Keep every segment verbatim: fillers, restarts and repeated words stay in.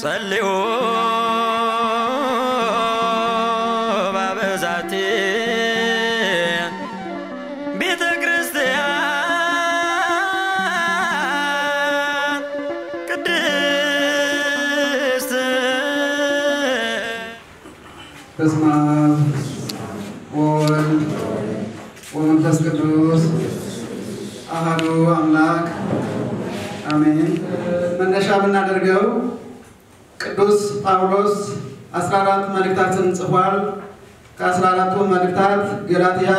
ጸልዩ ባበዛቲ ቤተ ክርስቲያን ቅድስት በስመ አብ ወወልድ ወመንፈስ ቅዱስ አሐዱ አምላክ አሜን። መነሻ ብናደርገው ቅዱስ ጳውሎስ አስራ አራት መልእክታትን ጽፏል። ከአስራ አራቱ መልእክታት ገላትያ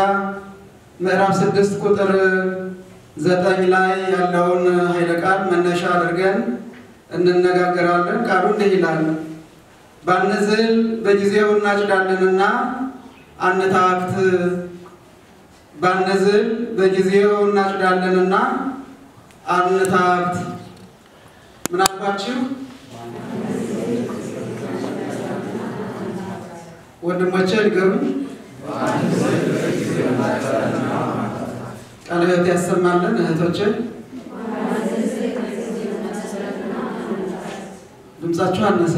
ምዕራፍ ስድስት ቁጥር ዘጠኝ ላይ ያለውን ኃይለ ቃል መነሻ አድርገን እንነጋገራለን። ቃሉ እንዲህ ይላል፣ ባንዝል በጊዜው እናጭዳለንና አንታክት፣ ባንዝል በጊዜው እናጭዳለንና አንታክት። ምናልባችሁ ወንድሞቼ ልገሩ ቃለ ሕይወት ያሰማልን። እህቶቼ ድምጻችሁ አነሰ።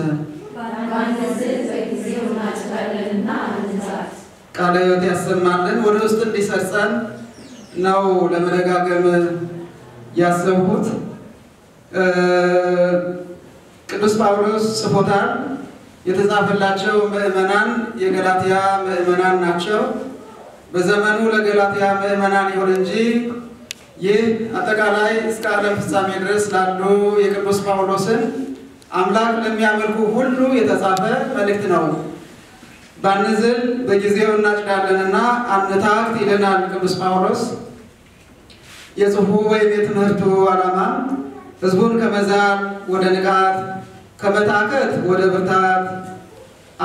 ቃለ ሕይወት ያሰማልን፣ ወደ ውስጥ እንዲሰርጸን ነው ለመደጋገም ያሰብኩት። ቅዱስ ጳውሎስ ጽፎታል። የተጻፈላቸው ምዕመናን የገላትያ ምዕመናን ናቸው። በዘመኑ ለገላትያ ምዕመናን ይሁን እንጂ ይህ አጠቃላይ እስከ ዓለም ፍጻሜ ድረስ ላሉ የቅዱስ ጳውሎስን አምላክ ለሚያመልኩ ሁሉ የተጻፈ መልእክት ነው። ባንዝል በጊዜው እናጭዳለንና አንታክት ይለናል ቅዱስ ጳውሎስ። የጽሑፉ ወይም የትምህርቱ ዓላማ ህዝቡን ከመዛል ወደ ንቃት፣ ከመታከት ወደ ብርታት፣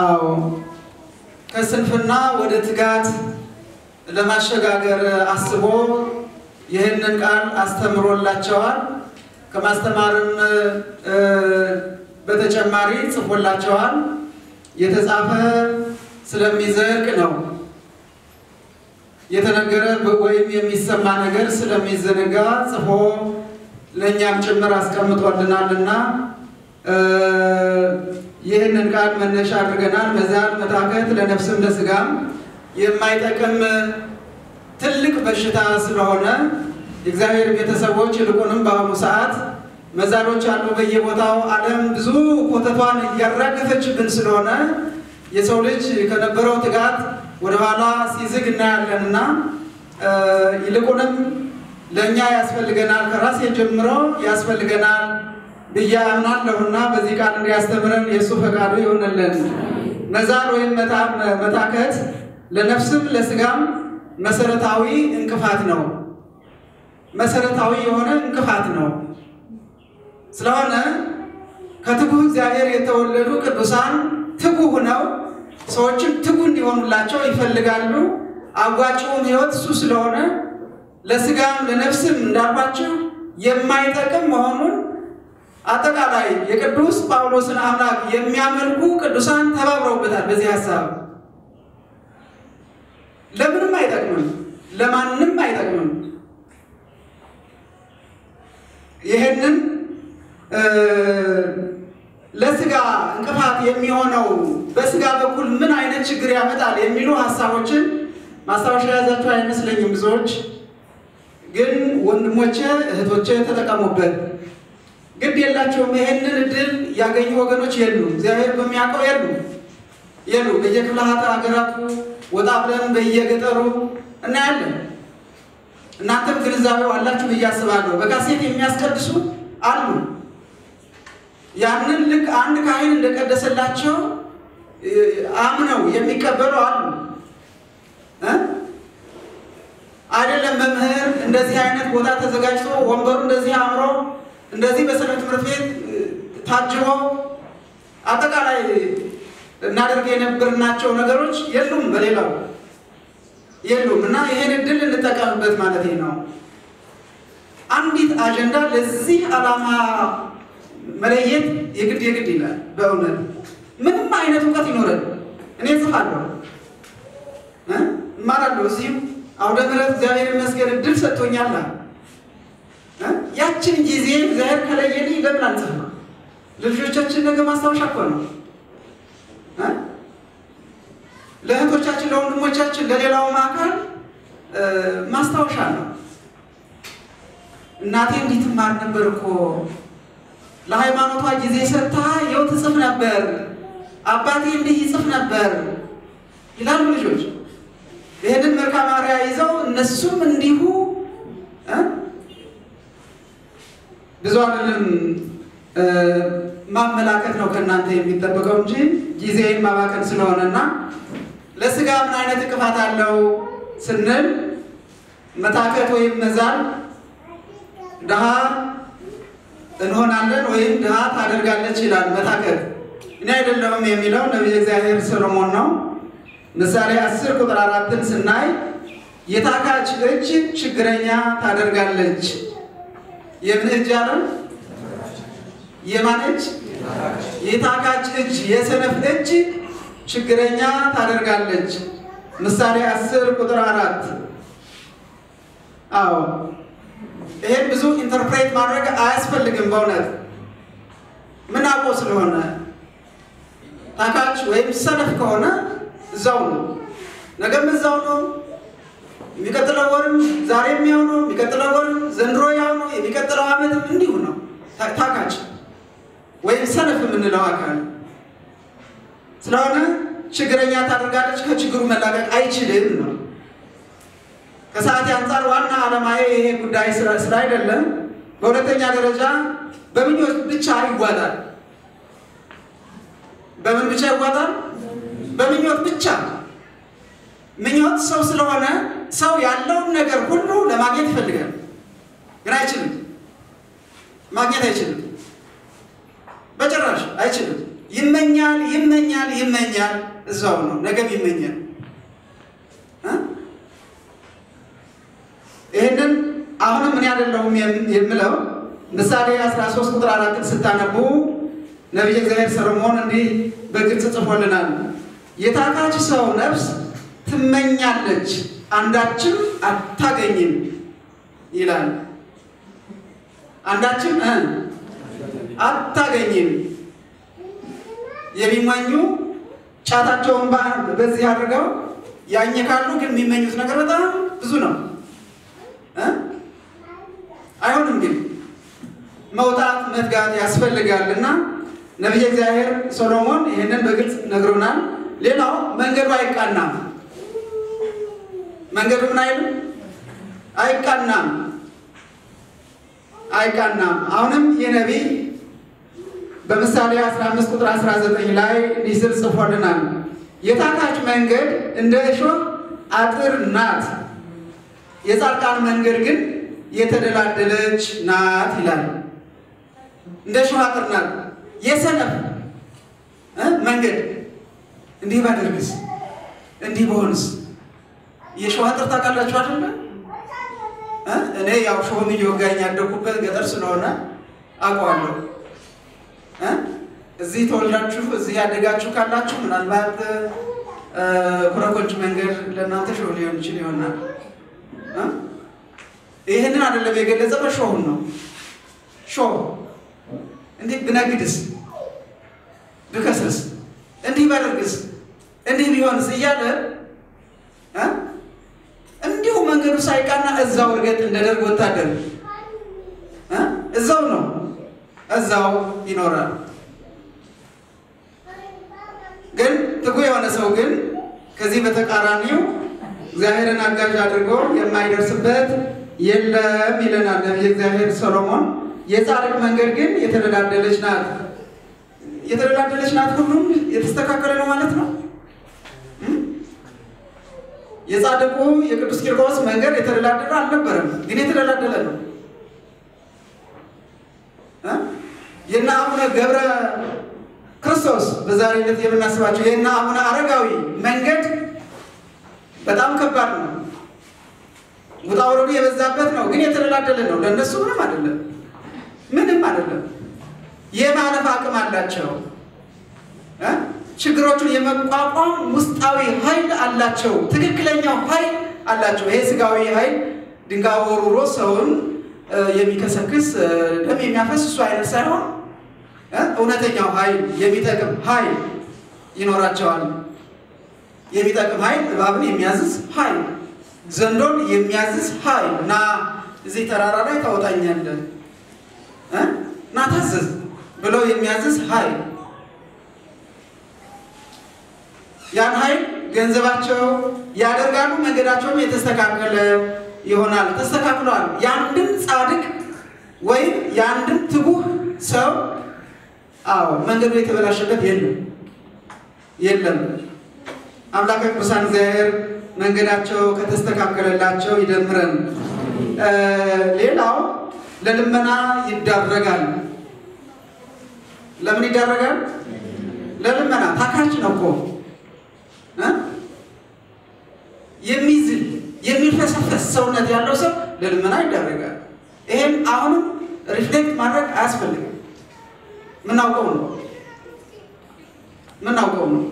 አዎ ከስንፍና ወደ ትጋት ለማሸጋገር አስቦ ይሄንን ቃል አስተምሮላቸዋል። ከማስተማርም በተጨማሪ ጽፎላቸዋል። የተጻፈ ስለሚዘልቅ ነው። የተነገረ ወይም የሚሰማ ነገር ስለሚዘነጋ ጽፎ ለኛም ጭምር አስቀምጦልናልና ይህንን ቃል መነሻ አድርገናል። መዛል፣ መታከት ለነፍስም ለስጋም የማይጠቅም ትልቅ በሽታ ስለሆነ እግዚአብሔር ቤተሰቦች ልቆንም በአሁኑ ሰዓት መዛሎች አሉ በየቦታው። ዓለም ብዙ ኮተቷን እያራገፈችብን ስለሆነ የሰው ልጅ ከነበረው ትጋት ወደ ኋላ ሲዝግ እናያለንና ይልቁንም ለኛ ያስፈልገናል፣ ከራስ ጀምሮ ያስፈልገናል ብያምናለሁና በዚህ ቃል እንዲያስተምረን የሱ ፈቃዱ ይሁንልን። መዛል ወይም መታከት ለነፍስም ለስጋም መሰረታዊ እንቅፋት ነው። መሰረታዊ የሆነ እንቅፋት ነው። ስለሆነ ከትጉህ እግዚአብሔር የተወለዱ ቅዱሳን ትጉህ ሆነው ሰዎችም ትጉህ እንዲሆኑላቸው ይፈልጋሉ። አጓጭውን ሕይወት እሱ ስለሆነ ለስጋም ለነፍስም እንዳልኳችሁ የማይጠቅም መሆኑን አጠቃላይ የቅዱስ ጳውሎስን አምላክ የሚያመልኩ ቅዱሳን ተባብረውበታል። በዚህ ሐሳብ ለምንም አይጠቅምም፣ ለማንም አይጠቅምም። ይሄንን ለስጋ እንቅፋት የሚሆነው በስጋ በኩል ምን አይነት ችግር ያመጣል የሚሉ ሐሳቦችን ማስተዋወሻ ያዛችሁ አይመስለኝም። ብዙዎች ግን ወንድሞቼ እህቶቼ ተጠቀሙበት። ግድ የላቸውም። ይሄንን እድል ያገኙ ወገኖች የሉ፣ እግዚአብሔር በሚያውቀው የሉ የሉ በየክፍለ ሀገራቱ ወጣ ብለን በየገጠሩ እናያለን። እናንተም ግንዛቤው አላችሁ ብዬ አስባለሁ። በካሴት የሚያስቀድሱ አሉ። ያንን ልክ አንድ ካህን እንደቀደሰላቸው አምነው የሚቀበሉ አሉ። አይደለም መምህር እንደዚህ አይነት ቦታ ተዘጋጅቶ ወንበሩ እንደዚህ አምሮ እንደዚህ በሰንበት ትምህርት ቤት ታጅቦ አጠቃላይ እናደርግ የነበርናቸው ነገሮች የሉም፣ በሌላው የሉም። እና ይሄን እድል እንጠቀምበት ማለት ነው። አንዲት አጀንዳ ለዚህ ዓላማ መለየት የግድ የግድ ይላል። በእውነት ምንም አይነት እውቀት ይኖረን እኔ ጽፋለሁ እ ማራለሁ እዚህም አውደ ምሕረት እግዚአብሔር ይመስገን እድል ሰጥቶኛል። ያችን ጊዜ ዘር ከለየኝ ለምን አንጽፍ? ልጆቻችን ነገ ማስታወሻ እኮ ነው እ ለእህቶቻችን ለወንድሞቻችን ለሌላው ማካል ማስታወሻ ነው። እናቴ እንዴት ማር ነበር እኮ ለሃይማኖቷ ጊዜ ሰጣ ይው ትጽፍ ነበር አባቴ እንዲህ ይጽፍ ነበር ይላሉ ልጆች። ይሄንን መልካም አርያ ይዘው እነሱም እንዲሁ እ ብዙ አይደለም ማመላከት ነው ከናንተ የሚጠበቀው እንጂ ጊዜን ማባከን ስለሆነና ለስጋ ምን አይነት ክፋት አለው ስንል መታከት ወይም መዛል ደሃ እንሆናለን ወይም ደሃ ታደርጋለች ይላል መታከት። እኔ አይደለም የሚለው ነብዩ እግዚአብሔር ሰሎሞን ነው። ምሳሌ አስር ቁጥር አራትን ስናይ የታካች እጅ ችግረኛ ታደርጋለች የምንጃራ የማነች የታካች እጅ የሰነፍ እጅ ችግረኛ ታደርጋለች ምሳሌ አስር ቁጥር አራት። አዎ ይሄ ብዙ ኢንተርፕሬት ማድረግ አያስፈልግም በእውነት ምን አቆስ ስለሆነ ታካች ወይም ሰነፍ ከሆነ እዛው ነው ነገም እዛው ነው የሚከተለው ወርም ዛሬም ያው ነው የሚከተለው ወርም ዘንድሮ ያው ነው የሚከተለው አመት እንዲሁ ነው ታካች ወይም ሰነፍ ምንለው አካል ስለሆነ ችግረኛ ታደርጋለች ከችግሩ መላቀቅ አይችልም ነው። ከሰዓት አንፃር ዋና ዓለማዊ ይሄ ጉዳይ ስራ አይደለም። በሁለተኛ ደረጃ በምኞት ብቻ ይጓዳል። በምን ብቻ ይጓዳል? በምኞት ብቻ። ምኞት ሰው ስለሆነ ሰው ያለውን ነገር ሁሉ ለማግኘት ይፈልጋል። ግን አይችልም። ማግኘት አይችልም። በጭራሽ አይችልም። ይመኛል ይመኛል ይመኛል እዛው ነው ነገም ይመኛል እ ይሄንን አሁን ምን ያደረለውም የምለው ምሳሌ አስራ ሶስት ቁጥር አራትን ስታነቡ ነብዩ እግዚአብሔር ሰሎሞን እንዲህ በግልጽ ጽፎልናል የታካች ሰው ነፍስ ትመኛለች አንዳችም አታገኝም ይላል አንዳችም አታገኝም የሚመኙ ጫታቸውን በዚህ አድርገው ያኘካሉ ግን የሚመኙት ነገር በጣም ብዙ ነው እ አይሆንም ግን መውጣት መትጋት ያስፈልጋልና ነብዩ እግዚአብሔር ሰሎሞን ይሄንን በግልጽ ነግሮናል። ሌላው መንገዱ አይቃናም መንገዱ ምን አይልም አይቃናም አይቃናም አሁንም የነብዩ በምሳሌ አስራ አምስት ቁጥር አስራ ዘጠኝ ላይ ዲስል ጽፎልናል የታካች መንገድ እንደ እሾህ አጥር ናት የጻድቃን መንገድ ግን የተደላደለች ናት ይላል። እንደ እሾህ አጥር ናት የሰነፍ መንገድ እንዲህ ባደርግስ እንዲህ በሆንስ የእሾህ አጥር ታውቃላችሁ አይደል እ እኔ ያው ሾህ ይወጋኝ ያደኩበት ገጠር ስለሆነ አውቀዋለሁ እ እዚህ ተወልዳችሁ እዚህ ያደጋችሁ ካላችሁ ምናልባት ኮረኮች መንገድ ለናንተ ሾህ ሊሆን ይችላል ይሆናል እ ይሄንን አይደለም የገለጸው ሾህ ነው ሾህ እንዴት ብነግድስ ብከስስ እንዴት ባደርግስ እንዴት ቢሆንስ እያለ እ እንዲሁ መንገዱ ሳይቃና እዛው እርገጥ እንደደረግ ወታደር እ እዛው ነው እዛው ይኖራል። ግን ትጉ የሆነ ሰው ግን ከዚህ በተቃራኒው እግዚአብሔርን አጋዥ አድርጎ የማይደርስበት የለም ይለናል ነብዩ እግዚአብሔር ሰሎሞን። የጻድቅ መንገድ ግን የተደላደለች ናት የተደላደለች ናት ሁሉም የተስተካከለ ነው ማለት ነው። የጻድቁ የቅዱስ ቂርቆስ መንገድ የተደላደለ አልነበረም ግን የተደላደለ ነው። የና አቡነ ገብረ ክርስቶስ በዛሬነት የምናስባቸው የና አቡነ አረጋዊ መንገድ በጣም ከባድ ነው ውጣ ውረዱ የበዛበት ነው ግን የተደላደለ ነው ለነሱ ምንም አይደለም ምንም አይደለም የማለፍ አቅም አላቸው እ ችግሮቹን የመቋቋም ውስጣዊ ኃይል አላቸው ትክክለኛው ኃይል አላቸው። ይሄ ስጋዊ ኃይል ድንጋይ ወርውሮ ሰውን የሚከሰክስ ደም የሚያፈስሱ አይነት ሳይሆን እውነተኛው ኃይል የሚጠቅም ኃይል ይኖራቸዋል። የሚጠቅም ኃይል እባብን የሚያዝዝ ኃይል፣ ዘንዶን የሚያዝዝ ኃይል ና እዚህ ተራራ ላይ ታወጣኛለህ ና ታዘዝ ብሎ የሚያዝዝ ኃይል ያን ኃይል ገንዘባቸው ያደርጋሉ። መንገዳቸውም የተስተካከለ ይሆናል። ተስተካክሏል። ያንድም ጻድቅ ወይ ያንድም ትጉህ ሰው አዎ መንገዱ የተበላሸበት የለም የለም። አምላከ ቅዱሳን ዘር መንገዳቸው ከተስተካከለላቸው ይደምረን። ሌላው ለልመና ይዳረጋል። ለምን ይዳረጋል? ለልመና ታካች ነው እኮ የሚዝል የሚፈሰፈስ ሰውነት ያለው ሰው ለልመና ይዳረጋል። ይሄን አሁን ሪፍሌክት ማድረግ አያስፈልግም። ምናውቀው ነው ምናውቀው ነው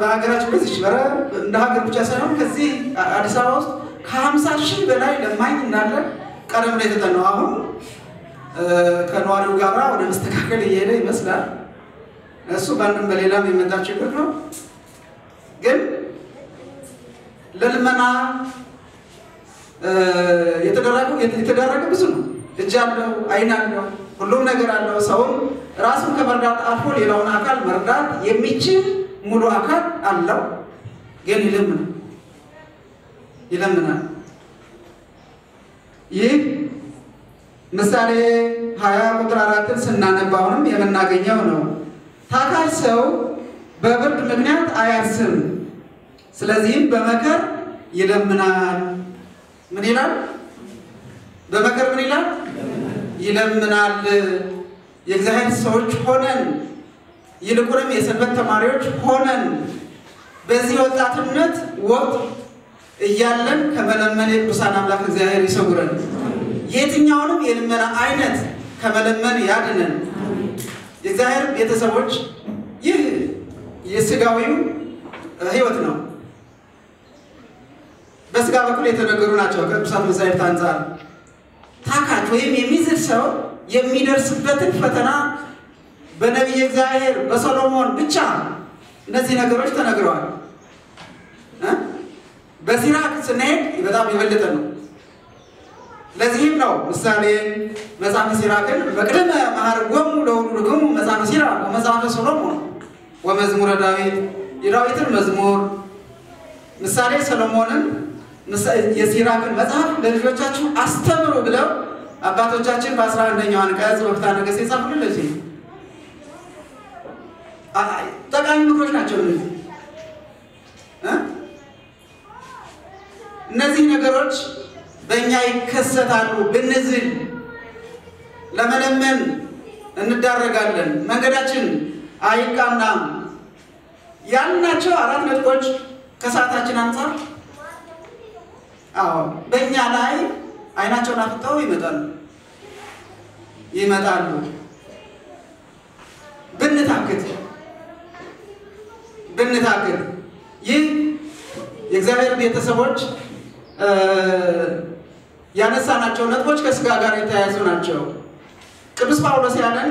በሀገራችን በዚህ በረ እንደ ሀገር ብቻ ሳይሆን ከዚህ አዲስ አበባ ውስጥ ከ ሃምሳ ሺህ በላይ ለማኝ እንዳለ ቀደም ላይ ተጠናው አሁን ከነዋሪው ጋራ ወደ መስተካከል እየሄደ ይመስላል። እሱ ባንድም በሌላም የመጣ ችግር ነው። ግን ለልመና የተደረገው የተደረገ ብዙ ነው። እጅ አለው፣ አይን አለው፣ ሁሉም ነገር አለው። ሰውን ራሱን ከመርዳት አልፎ ሌላውን አካል መርዳት የሚችል ሙሉ አካል አለው። ግን ይለምናል ይለምናል። ይህ ምሳሌ ሃያ ቁጥር አራትን ስናነባውንም የምናገኘው ነው። ታካች ሰው በብርድ ምክንያት አያርስም፣ ስለዚህም በመከር ይለምናል። ምን ይላል? በመከር ምን ይላል? ይለምናል። የእግዚአብሔር ሰዎች ሆነን ይልቁንም የሰንበት ተማሪዎች ሆነን በዚህ ወጣትነት ወቅት እያለን ከመለመን ቅዱሳን አምላክ እግዚአብሔር ይሰውረን። የትኛውንም የልመና አይነት ከመለመን ያድነን። የእግዚአብሔር ቤተሰቦች ይህ የሥጋዊው ሕይወት ነው። በሥጋ በኩል የተነገሩ ናቸው። ከቅዱሳት መጻሕፍት አንጻር ታካች ወይም የሚዝል ሰው የሚደርስበትን ፈተና በነቢየ እግዚአብሔር በሰሎሞን ብቻ እነዚህ ነገሮች ተነግረዋል። በሲራክ ስንሄድ በጣም የበለጠ ነው። ለዚህም ነው ምሳሌ መጽሐፈ ሲራክን በቅድመ መሐርጎሙ ለሁሉክሙ መጽሐፈ ሲራክ ወመጽሐፈ ሰሎሞን ወመዝሙረ ዳዊት የዳዊትን መዝሙር ምሳሌ ሰሎሞንን የሲራክን መጽሐፍ ለልጆቻችሁ አስተምሩ ብለው አባቶቻችን በአስራ አንደኛው አንቀጽ ወፍታ ነገሥት የጻፉልን ለዚህ አይ ጠቃሚ ምክሮች ናቸው። እነዚህ ነገሮች በእኛ ይከሰታሉ። ብንዝል፣ ለመለመን እንዳረጋለን፣ መንገዳችን አይቃናም ያልናቸው አራት ነጥቦች ከሰዓታችን አንፃር አዎ በእኛ ላይ አይናቸውን አፍጥጠው ይመጣሉ ይመጣሉ። ብንታክት ብንታክት ይህ የእግዚአብሔር ቤተሰቦች ያነሳናቸው ነጥቦች ከሥጋ ጋር የተያያዙ ናቸው። ቅዱስ ጳውሎስ ያለን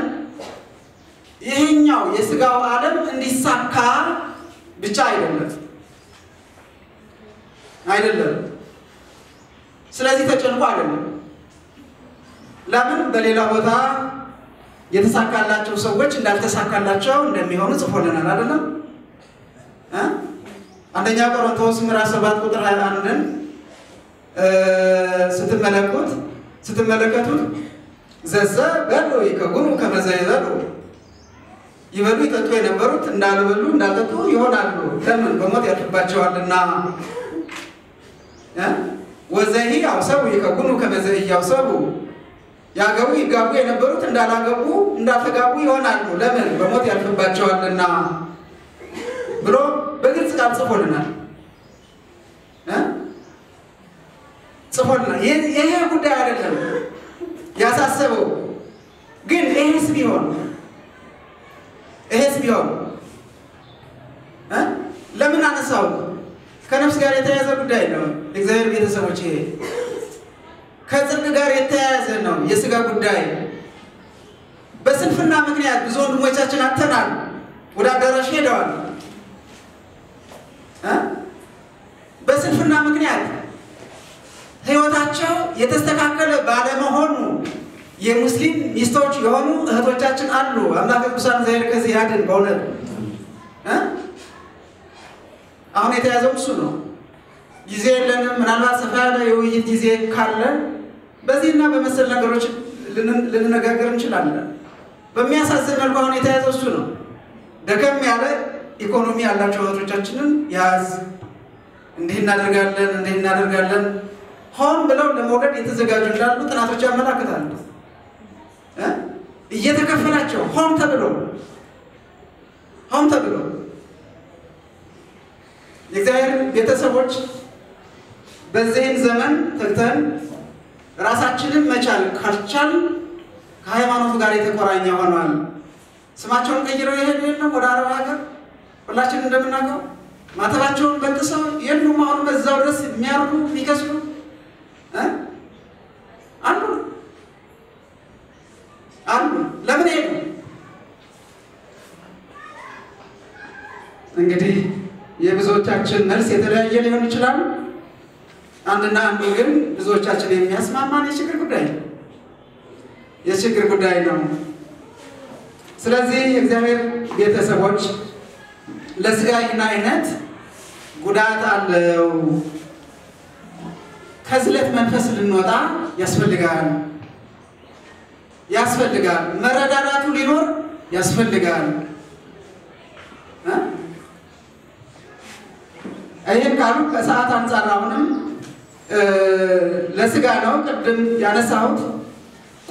ይሄኛው የሥጋው ዓለም እንዲሳካ ብቻ አይደለም አይደለም ስለዚህ ተጨንቆ አይደለም። ለምን በሌላ ቦታ የተሳካላቸው ሰዎች እንዳልተሳካላቸው እንደሚሆኑ ጽፎልናል አይደለም? አንደኛ ቆሮንቶስ ምዕራፍ ሰባት ቁጥር ሃያ አንድን ስትመለከቱት ስትመለከቱት ዘዘ በሉ ይከጉሙ ከመዘ ይበሉ ይበሉ ይጠጡ የነበሩት እንዳልበሉ እንዳልጠጡ ይሆናሉ። ለምን? በሞት ያልፍባቸዋልና። ወዘይ ያውሰው ይከጉኑ ከመዘ ያውሰው ያገቡ ይጋቡ የነበሩት እንዳላገቡ እንዳልተጋቡ ይሆናሉ። ለምን? በሞት ያልፍባቸዋልና ብሎ በግልጽ ቃል ጽፎልናል ጽፎልናል። ይሄ ጉዳይ አይደለም ያሳሰበው። ግን ይሄስ ቢሆን ይሄስ ቢሆን ለምን አነሳው? ከነፍስ ጋር የተያያዘ ጉዳይ ነው። እግዚአብሔር ቤተሰቦች ይሄ ከጽድቅ ጋር የተያያዘ ነው። የሥጋ ጉዳይ በጉስና ምክንያት ብዙ ወንድሞቻችን አተናል ወደ አዳራሽ ሄደዋል እ በስንፍና ምክንያት ህይወታቸው የተስተካከለ ባለመሆኑ የሙስሊም ሚስቶች የሆኑ እህቶቻችን አሉ አምላክ ቅዱሳን ዘይር ከዚህ ያድን በእውነት እ አሁን የተያዘው እሱ ነው ጊዜ የለንም ምናልባት ሰፋለ የውይይት ጊዜ ካለ በዚህና በመሰል ነገሮች ልንነጋገር እንችላለን በሚያሳዝን መልኩ አሁን የተያዘው እሱ ነው ደከም ያለ ኢኮኖሚ ያላቸው ወጣቶቻችንን ያዝ እንድናደርጋለን እንድናደርጋለን ሆን ብለው ለሞገድ የተዘጋጁ እንዳሉ ጥናቶች ያመለክታሉ እ እየተከፈላቸው ሆን ተብሎ ሆን ተብሎ የእግዚአብሔር ቤተሰቦች በዚህን ዘመን ተክተን ራሳችንን መቻል ካልቻል ከሃይማኖት ጋር የተቆራኘ ሆኗል ስማቸውን ቀይረው ይሄዱ የለም ወደ አረብ ሀገር ሁላችንም እንደምናቀው ማተባቸውን በጥሰው የሉም አሁን በዛው ድረስ የሚያርዱ ይከስሉ እ አንዱ አንዱ ለምን ይሄዱ እንግዲህ የብዙዎቻችን መልስ የተለያየ ሊሆን ይችላል አንድና አንዱ ግን ብዙዎቻችን የሚያስማማን የችግር ጉዳይ ነው የችግር ጉዳይ ነው ስለዚህ እግዚአብሔር ቤተሰቦች ለስጋይና አይነት ጉዳት አለው ከዝለት መንፈስ ልንወጣ ያስፈልጋል ያስፈልጋል መረዳዳቱ ሊኖር ያስፈልጋል እ አይን ካሉ ከሰዓት አንፃር አሁንም ለስጋ ነው ቅድም ያነሳሁት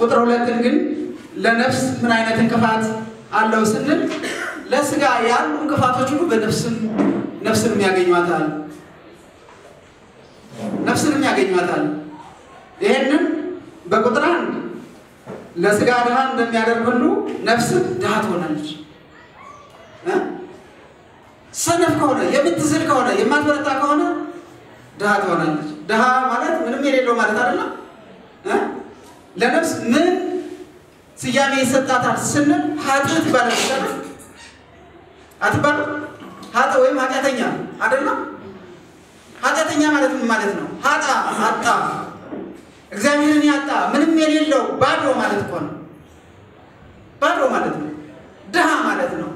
ቁጥር ሁለት ግን ለነፍስ ምን አይነት እንቅፋት አለው ስንል ለስጋ ያሉ እንቅፋቶች ሁሉ በነፍስም ነፍስን የሚያገኙታል ነፍስን የሚያገኙታል ይሄንን በቁጥር አንድ ለስጋ ደሃ እንደሚያደርግ ሁሉ ነፍስ ደሃ ትሆናለች እ ሰነፍ ከሆነ የምትዝል ከሆነ የማትበረታ ከሆነ ደሃ ትሆናለች ደሃ ማለት ምንም የሌለው ማለት አይደለም እ ለነፍስ ምን ስያሜ ይሰጣታል ስንል ኃጢአት ባለሰራ አትባል ኃጢአት ወይም ኃጢአተኛ አይደለም ኃጢአተኛ ማለት ምን ማለት ነው ኃጣ ኃጣ እግዚአብሔርን ያጣ ምንም የሌለው ባዶ ማለት ቆን ባዶ ማለት ነው ደሃ ማለት ነው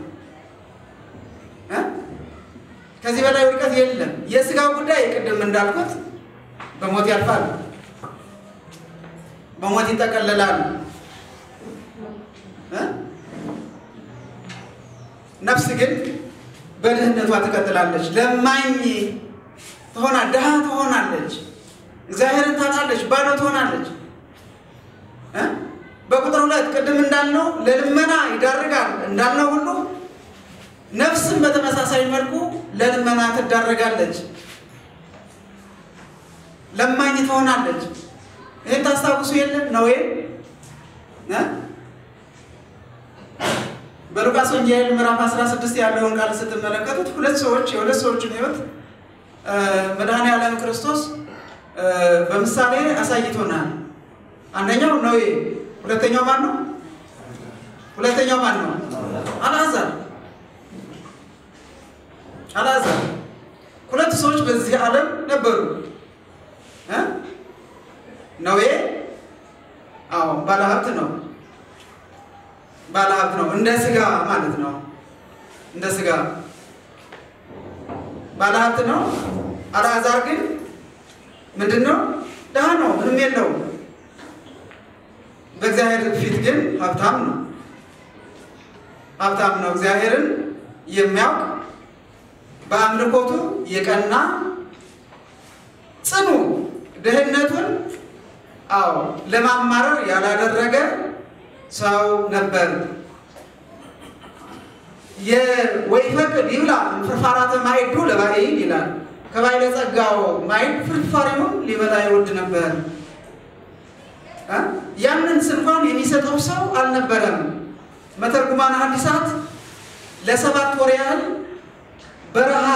እ ከዚህ በላይ ወርቀት የለም የሥጋው ጉዳይ ቅድም እንዳልኩት በሞት ያልፋል በሞት ይተከለላል እ ነፍስ ግን በደህነቷ ተከተላለች ለማኝ ተሆና ደሃ ተሆናለች እግዚአብሔርን ታጣለች ባዶ ተሆናለች እ በቁጥር ሁለት ቅድም እንዳልነው ለልመና ይዳርጋል እንዳልነው ሁሉ ነፍስም በተመሳሳይ መልኩ ለልመና ትዳረጋለች ለማኝ ተሆናለች ይሄን ታስታውሱ የለም ነው ወይ እ በሉቃስ ወንጌል ምዕራፍ አስራ ስድስት ያለውን ቃል ስትመለከቱት ሁለት ሰዎች የሁለት ሰዎችን ህይወት መድኃኔዓለም ክርስቶስ በምሳሌ አሳይቶናል አንደኛው ነው ሁለተኛው ማን ነው ሁለተኛው ማን ነው አልዓዛር አልዓዛር ሁለት ሰዎች በዚህ ዓለም ነበሩ እ ነው እ አው ባለሀብት ነው ባለሀብት ነው እንደ ስጋ ማለት ነው እንደ ስጋ ባለሀብት ነው አልዓዛር ግን ምንድነው ደሃ ነው ምንም የለውም በእግዚአብሔር ፊት ግን ሀብታም ነው ሀብታም ነው እግዚአብሔርን የሚያውቅ በአምልኮቱ የቀና ጽኑ ደህነቱን አው ለማማረር ያላደረገ ሰው ነበር የወይፈቅድ ይብላ ፍርፋራተ ማይዱ ለባይ ይላል ከባይ ለጸጋው ማይድ ፍርፋሪውን ሊበላ ይወድ ነበር አ ያንን ስንኳን የሚሰጠው ሰው አልነበረም መተርጉማን ሐዲሳት ለሰባት ወር ያህል በረሃ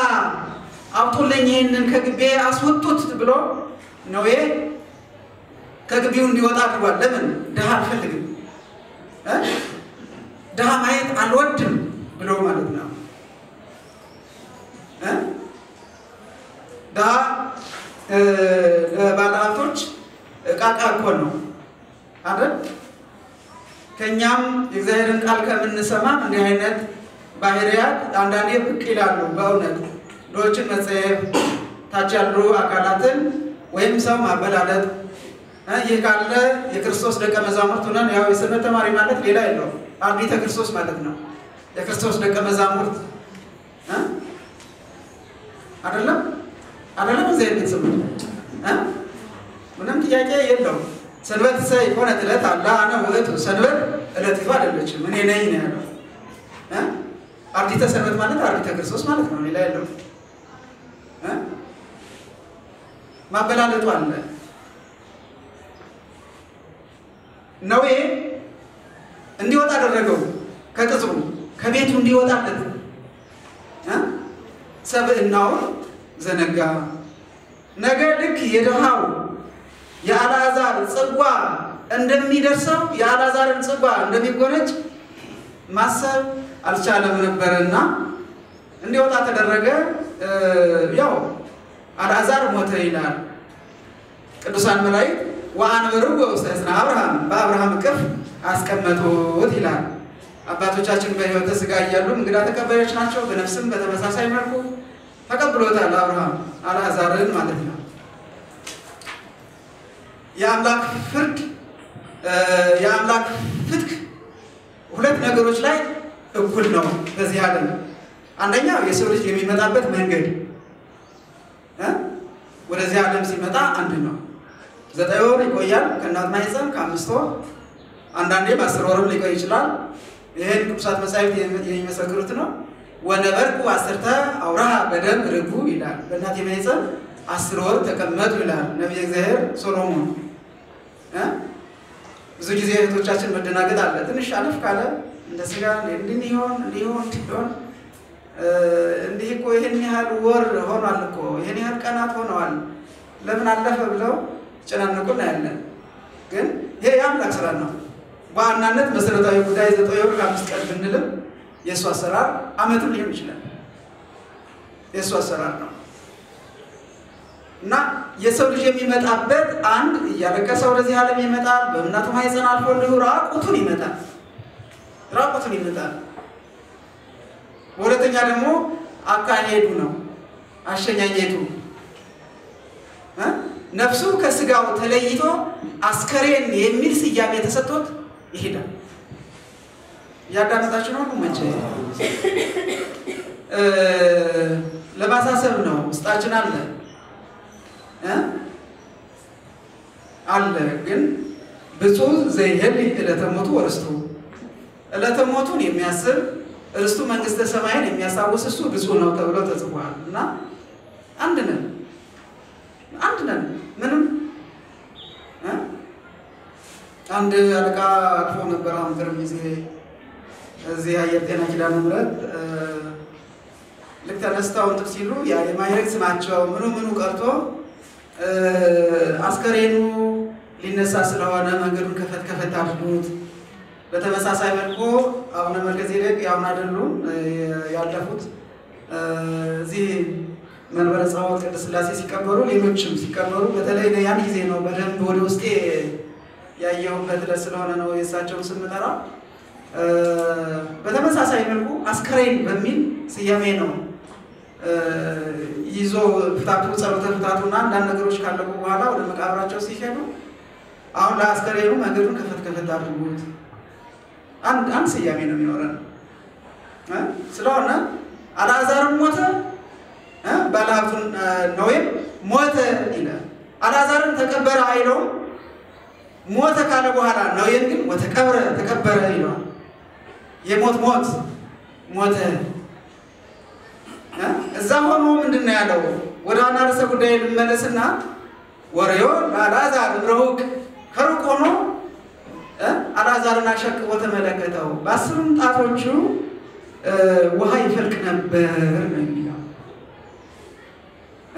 አውጡልኝ ይሄንን ከግቤ አስወጡት ብሎ ነው እ ከግቢው እንዲወጣ አድርጓል ለምን ደሃ ፈልግ እ ደሃ ማየት አልወድም ብሎ ማለት ነው እ ደሃ ለባለሀብቶች ቃቃ እኮ ነው አይደል ከኛም የእግዚአብሔርን ቃል ከምንሰማ እንዲህ አይነት ባህሪያት አንዳንዴ ብቅ ይላሉ በእውነት ዶችን መጽሐፍ ታቻሉ አካላትን ወይም ሰው ማበላለት ይሄ ካለ የክርስቶስ ደቀ መዛሙርት ሆነን ያው የሰንበት ተማሪ ማለት ሌላ አይደለም አርቢተ ክርስቶስ ማለት ነው የክርስቶስ ደቀ መዛሙርት አይደለም አይደለም ዘይት ሰው ምንም ጥያቄ የለም ሰንበት ሳይሆን እለት አላ አና ወለቱ ሰንበት እለት ይባል አይደለም እኔ ነኝ ነው ያለው አርቢተ ሰንበት ማለት አርቢተ ክርስቶስ ማለት ነው ሌላ አይደለም ማበላለጡ አለ ነው ይሄ እንዲወጣ አደረገው ከቅጽሩ ከቤቱ እንዲወጣለት አ ሰብእናው ዘነጋ ነገ ልክ የደሃው ያላዛር ጽጓ እንደሚደርሰው ያላዛርን ጽጓ እንደሚጎነጭ ማሰብ አልቻለም ነበርና እንዲወጣ ተደረገ ያው አላዛር ሞተ ይላል ቅዱሳን መላእክት ወአንበሩ ወሰስና አብርሃም በአብርሃም እቅፍ አስቀመጡት ይላል አባቶቻችን በሕይወት ስጋ ያያሉ እንግዳ ተቀበለች ናቸው በነፍስም በተመሳሳይ መልኩ ተቀብሎታል አብርሃም አላዛርን ማለት ነው የአምላክ ፍርድ የአምላክ ፍትህ ሁለት ነገሮች ላይ እኩል ነው በዚህ ዓለም አንደኛው የሰው ልጅ የሚመጣበት መንገድ ወደዚህ ዓለም ሲመጣ አንድ ነው ዘጠኝ ወር ይቆያል ከእናት ማህፀን ከአምስት ወር አንዳንዴ በአስር ወር ሊቆይ ይችላል ይሄን ቅዱሳት መጻሕፍት የሚመሰክሩት ነው ወነበርኩ አስርተ አውራሃ በደም ርጉ ይላል በእናት ማህፀን አስር ወር ተቀመጡ ይላል ነብዩ እግዚአብሔር ሶሎሞን እ ብዙ ጊዜ እህቶቻችን መደናገጥ አለ ትንሽ አለፍ ካለ እንደስጋ ለምን ይሆን ሊሆን ትዶን እንዲህ እኮ ይሄን ያህል ወር ሆኗል እኮ ይሄን ያህል ቀናት ሆነዋል ለምን አለፈ ብለው ጨናነቁና ያለን ግን ይሄ ያምላክ ስራ ነው ባናነት መሰረታዊ ጉዳይ ዘጠኝ ወር ከአምስት ቀን ብንልም የሱ አሰራር አመትም ሊሆን ይችላል የሱ አሰራር ነው እና የሰው ልጅ የሚመጣበት አንድ ያለቀሰ ወደዚህ ዓለም ይመጣል በእናቱ ማህፀን አልፎ ራቁቱን ይመጣል ራቁቱን ይመጣል ወለተኛ ደግሞ አካሄዱ ነው አሸኛኘቱ እ ነፍሱ ከስጋው ተለይቶ አስከሬን የሚል ስያሜ ተሰጥቶት ይሄዳል ያዳምጣችሁ ነው ወንጀ እ ለማሳሰብ ነው ውስጣችን አለ እ አለ ግን ብፁዕ ዘይሄድ ለተሞቱ ወርስቱ ለተሞቱን የሚያስብ እርስቱ መንግስተ ሰማይን የሚያሳውስ እሱ ብፁዕ ነው ተብሎ ተጽፏል እና አንድ ነው አንድ ነው ምንም እ አንድ አለቃ አጥፎ ነበር አንተም ይዜ እዚህ የጤና ኪዳነ ምህረት ለተነስተው ሲሉ ያ የማይረግ ስማቸው ምኑ ምኑ ቀርቶ አስከሬኑ ሊነሳ ስለሆነ መንገዱን ከፈት ከፈት አድርጉት በተመሳሳይ መልኩ አሁን መርከዝ ይልቅ ያውና አይደሉም ያለፉት እዚህ መንበረ ጸባዖት ቅድስት ሥላሴ ሲቀበሩ ሌሎችም ሲቀበሩ በተለይ ያን ጊዜ ነው በደንብ ወደ ውስጤ ያየሁበት ስለሆነ ነው የሳቸው ስም ተራ በተመሳሳይ መልኩ አስከሬን በሚል ስያሜ ነው ይዞ ፍታቱ ጸሎተ ፍታቱና አንዳንድ ነገሮች ካለቁ በኋላ ወደ መቃብራቸው ሲሄዱ አሁን ለአስከሬኑ መንገዱን ከፈት ከፈት አድርጉት አንድ አንድ ስያሜ ነው የሚኖረው እ ስለሆነ አላዛርም ሞተ እ ባላቱን ነው ሞተ ይላል አላዛርም ተቀበረ አይለው ሞተ ካለ በኋላ ነው ግን ወተቀበረ ተቀበረ ይላል የሞት ሞት ሞተ እዛ ሆኖ ምንድነው ያለው ወደ አናርሰ ጉዳይ ልመለስና ወሬዮ አላዛር ብሩክ ከሩቅ ሆኖ አላዛርን አሸክሞ ተመለከተው በአስሩም ጣቶቹ ውሃ ይፈልቅ ነበር ነው የሚለው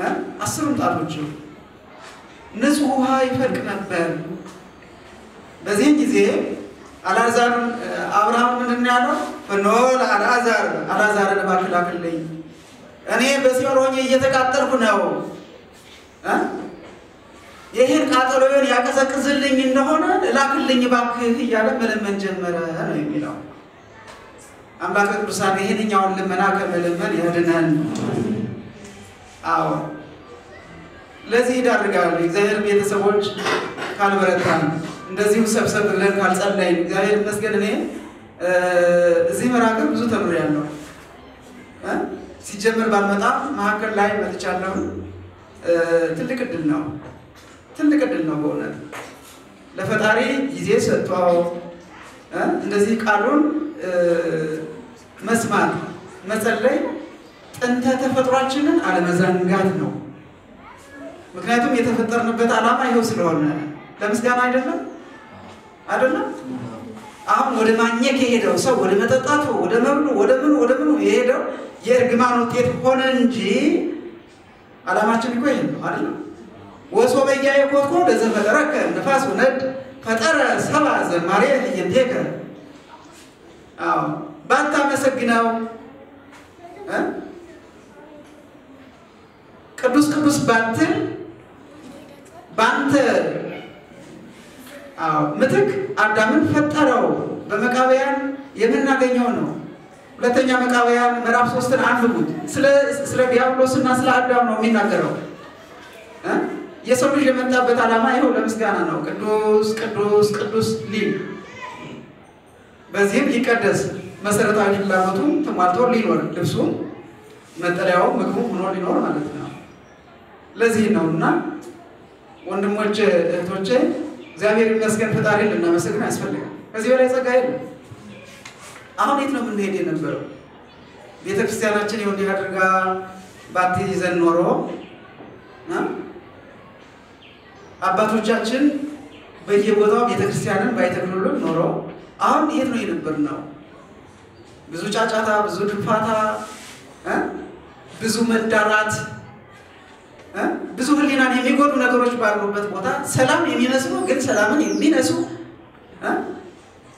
እ አስሩም ጣቶቹ ንጹህ ውሃ ይፈልቅ ነበር በዚህ ጊዜ አላዛርን አብርሃም ምንድነው Amin. Lazi dargal, zahir betesaboch kal beratan. Ndaziu sabsab berlan kal salai. Zahir maskerane zimaraka buzu tabriyano. Si jamar barmata mahakar lai matchalo. Tendekadilno, tendekadilno boleh. Lafatari izes tuau. Ndaziu karun masman masalai. Anta tafatrachinan ala mazangatno. Makanya itu metafitur nubet alama itu sederhana. Dalam sekarang ada kan? Ada kan? Aku udah manja kehidup, so udah metatatu, udah melu, udah melu, udah melu kehidup. Ya gimana tiap konenji alama cumi kehidup, ada kan? Wasobai jaya kuat kuat dan fatarakan, nafas unat, fatara salah dan Maria yang jaga. Ah, bantah mesek ginau, ah? Kedus-kedus banten. Banter, ah, metek Adam fattarau, bermakaian, ia menagihnya. Letenya bermakaian merapsoskan anubud. Sele sele diablosun nasla Adam nominagero. Ya semua yang mentah betalama itu dalam segala no. Kedus, kedus, kedus lim. Bazir ikadas masyarakat ahli belamatum temator linor lebsum. Mentarau menghukum linor linor malatna. Lazih naunna. Orang macam tu je, zaman ini masukkan fatari lembah masukkan asfal lagi. Masih orang esok gaya. Aku ni itu nampak ni dia nampak. Dia tak secara ciri orang dia terga, bati izan noro, na? Abah tu cacing, bayi bodoh dia tak secara bayi tak lulu noro. Aku ni itu ni nampak nau. Bisu caca ta, bisu terpata, bisu mendarat. Bisu kalian ini mikor punya terus baru betul, salam ini nasu, kan salaman ini nasu,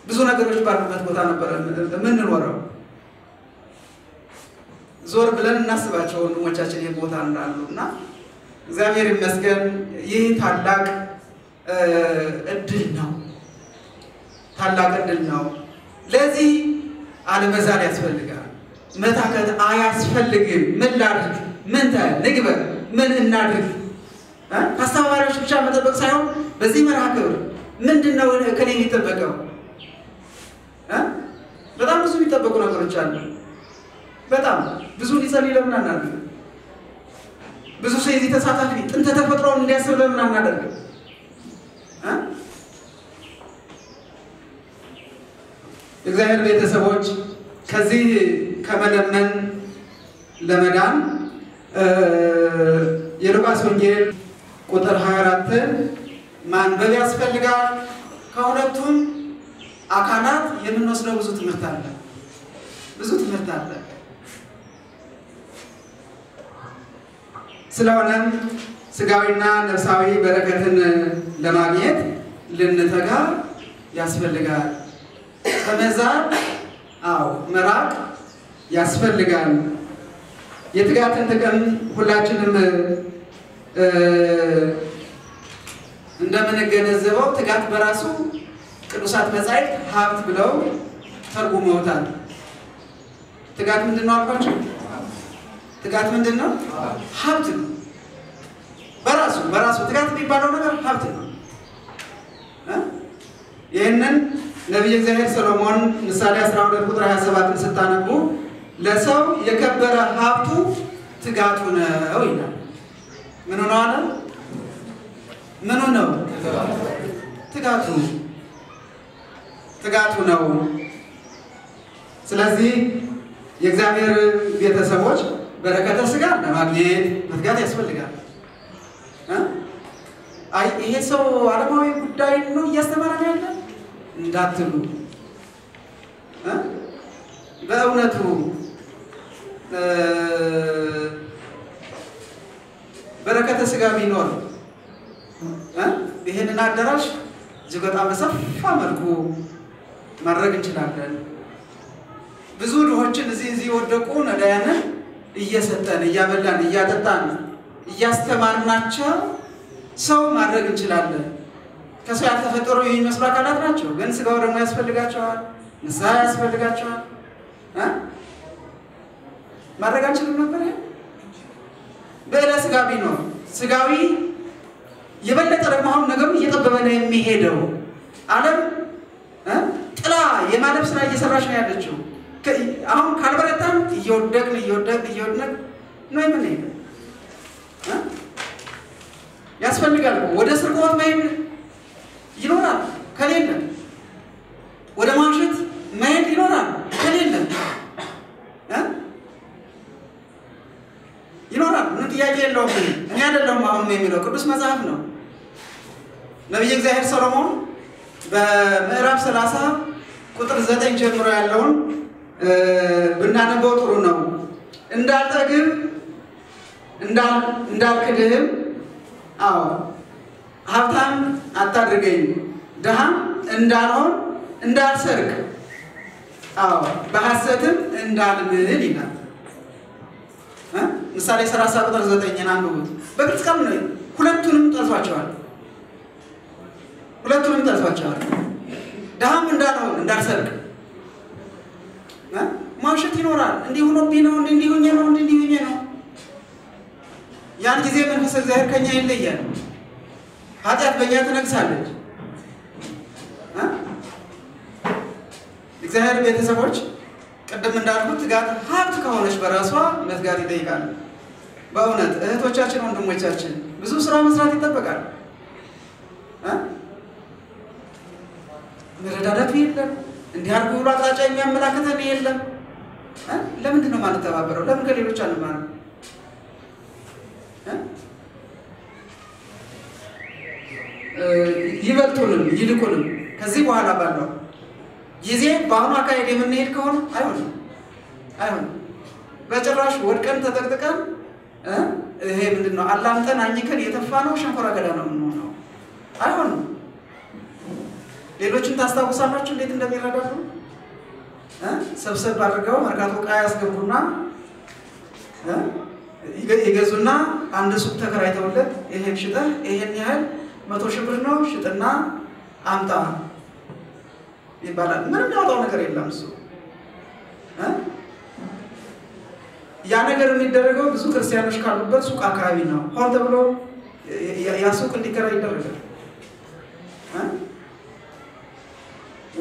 bisu nak terus baru betul, tanah perang, mana orang, zor belan nas baca orang macam ciri betul orang lu, na, zaman maskan, ini thalak, adilnau, thalak adilnau, lazi, ada mazal asfal lagi, metakat ayas asfal lagi, melar, mentah, negibah. من النادر، ها؟ فسأوارو شو شو متى بقصاهم بزي مراكور، من دنا ولا كنيني تبقوا، ها؟ بدأنا بزوجي تبقونا كرنشان، بدأنا بزوجي سالي لمن النادر، بزوجي سيدي تساعدني، أنت تفترون ليش ولا من النادر، ها؟ إذا هربت سبوج خزي كمان من لمدان. Yerukas Wangil Kutar Haratte Manbali Asfalgar Kaunatum Akanat Yemenosno Buzut Mertanda Buzut Mertanda Selawanan Segawina Nersawi Berakatan Lamagiet Linnetagar Yasfalgar Samezar Aw Merak Yasfalgar Yaitu kata tentang hulacan anda menegakkan jawab tegak berasu kerusat masyarakat hafid belau tergumautan tegak mendengar apa tu tegak mendengar hafid berasu berasu tegak bimbang orang hafid. Yang nan Nabi Zahir Solomon misalnya seorang dari putra Hasabat Sultanku Lesau yakap berahatu tegatuna, oh iya, mana nana, mana nau, tegatun, tegatuna. Selesai, examiner biasa seboj berkata segar, nama dia, berkata esok segar. Hah? Ini so, ada mau ikut dia itu, yes nama dia, enggak tu. Hah? Bagaimana tu? Berkat segala minor, bihin nak darash juga tak besar, famarku marah kencing nak dan ብዙ ድሆችን እዚህ እዚህ ወደቁ ነዳያንን እየሰጠን እያበላን እያጠጣን እያስተማርናቸው ሰው ማድረግ እንችላለን። ከሰው ያልተፈጠሩ የሚመስሉ አካላት ናቸው፣ ግን ስጋው ደግሞ ያስፈልጋቸዋል፣ ንስሐ ያስፈልጋቸዋል። አ ማድረጋችን ነበር በእለ ስጋዊ ነው። ስጋዊ የበለጠ ደግሞ አሁን ነገሩ እየጠበበ ነው የሚሄደው። ዓለም አ ጥላ የማለብ ስራ እየሰራች ነው ያለችው። አሁን ካልበረታን እየወደቅን እየወደቅን እየወደቅን ነው የምንሄደው። ያስፈልጋል ወደ ስርቆት መሄድ ይኖራል ከሌለ፣ ወደ ማንሸት መሄድ ይኖራል ከሌለ እ ይኖራል ምን ጥያቄ የለውም። እኔ አይደለም አሁን የሚለው ቅዱስ መጽሐፍ ነው። ነብዩ እግዚአብሔር ሰሎሞን በምዕራፍ ሰላሳ ቁጥር ዘጠኝ ጀምሮ ያለውን ብናነበው ጥሩ ነው። እንዳልጠግብ እንዳል እንዳልክድህም አዎ ሀብታም አታድርገኝ፣ ደሃም እንዳልሆን እንዳልሰርቅ፣ አዎ በሐሰትም እንዳልምል ይላል። ምሳሌ ሰላሳ ቁጥር ዘጠኝ አንብቡት። በግልጽ ቃል ነው ሁለቱንም ጠርቷቸዋል። ሁለቱንም ጠርቷቸዋል። ደሃም እንዳልሆን እንዳልሰርቅ ማውሸት ይኖራል። እንዲህ ሆኖብኝ ነው፣ እንዲህ ሆኜ ነው፣ እንዲህ ሆኜ ነው። ያን ጊዜ መንፈስ እግዚአብሔር ከኛ ይለያል። ኃጢአት በእኛ ትነግሳለች። እግዚአብሔር ቤተሰቦች ቅድም እንዳልኩት ትጋት ሀብት ከሆነች በራሷ መትጋት ይጠይቃል። በእውነት እህቶቻችን ወንድሞቻችን ብዙ ስራ መስራት ይጠበቃል። መረዳዳት የለም። እንዲህ አድርጉ ብሎ አቅጣጫ የሚያመላክተን የለም። ለምንድን ነው የማንተባበረው? ለምን ከሌሎች አንማር? ይበልጡንም ይልቁንም ከዚህ በኋላ ባለው ጊዜ በአሁኑ አካሄድ የምንሄድ ከሆነ አይሆንም አይሆንም በጭራሽ። ወድቀን ተጠቅጥቀን እሄ ምንድነው አላምጠን አኝከን የተፋነው ሸንኮራ ገዳ ነው የምንሆነው። አይሆንም። ሌሎችን ታስታውሳላችሁ እንዴት እንደሚረዳዱ? ሰብሰብ አድርገው መርካቶ ቃ ያስገቡና ይገዙና አንድ ሱቅ ተከራይተውለት ይሄን ሽጠህ ይሄን ያህል መቶ ሺህ ብር ነው ሽጥና አምጣ ይባላል። ምንም ያወጣው ነገር የለም እሱ። ያ ነገር የሚደረገው ብዙ ክርስቲያኖች ካሉበት ሱቅ አካባቢ ነው። ሆን ተብሎ ያ ሱቅ እንዲከራይ ይደረጋል።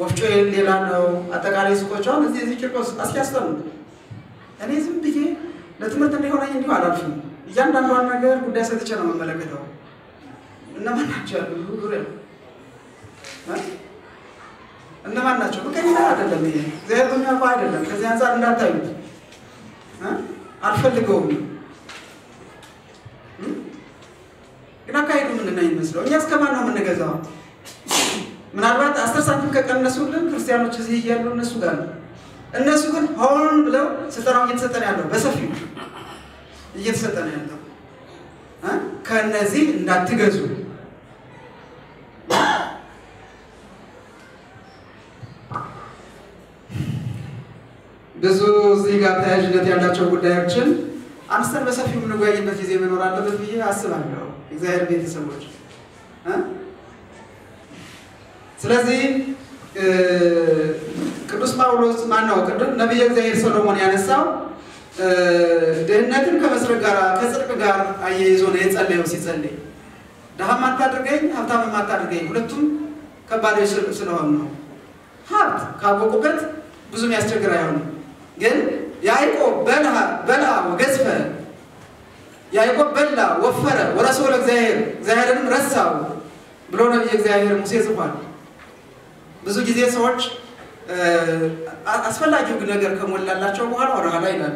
ወፍጮ ሌላ ነው። አጠቃላይ ሱቆች አሁን እዚህ እዚህ ጭቆስ አስያስተምሩ። እኔ ዝም ብዬ ለትምህርት እንደሆነኝ እንዲሁ አላልፍም። እያንዳንዷን ነገር ጉዳይ ሰጥቼ ነው የምመለከተው። እነማን ናቸው ያሉት? ሁሉ እነማን ናቸው? በቀኝና አይደለም ይሄ እግዚአብሔር የሚያውቀው አይደለም። ከዚህ አንፃር እንዳታዩት አልፈልገውም። ግን አካሄዱ ምንድን ነው የሚመስለው? እኛ እስከማን ነው የምንገዛው? ምናልባት አስር ሳንቲም ከቀነሱልን ክርስቲያኖች እዚህ እያሉ እነሱ ጋር ነው። እነሱ ግን ሆን ብለው ስልጠናው እየተሰጠን ያለው በሰፊው እየተሰጠን ያለው ከነዚህ እንዳትገዙ ብዙ እዚህ ጋር ተያያዥነት ያላቸው ጉዳዮችን አንስተን በሰፊው የምንወያይበት ጊዜ መኖር አለበት ብዬ አስባለሁ። እግዚአብሔር ቤተሰቦች እ ስለዚህ ቅዱስ ጳውሎስ ማነው ቅዱስ ነብዩ እግዚአብሔር ሰሎሞን ያነሳው ድህነትን ከመስረቅ ጋር ከጽድቅ ጋር አያይዞ ነው የጸለየው። ሲጸልይ ደሃም አታድርገኝ ሀብታምም አታድርገኝ፣ ሁለቱም ከባድ ስለሆነ ነው። ሀብት ካወቁበት ብዙም ያስቸግር አይሆንም። ግን ያዕቆብ በላ በላ ወገዝፈ ያዕቆብ በላ ወፈረ ወረሰ ለእግዚአብሔር እግዚአብሔርንም ረሳው ብሎ ነብዩ እግዚአብሔር ሙሴ ጽፏል። ብዙ ጊዜ ሰዎች አስፈላጊው ነገር ከሞላላቸው በኋላ ወራላ ይላል።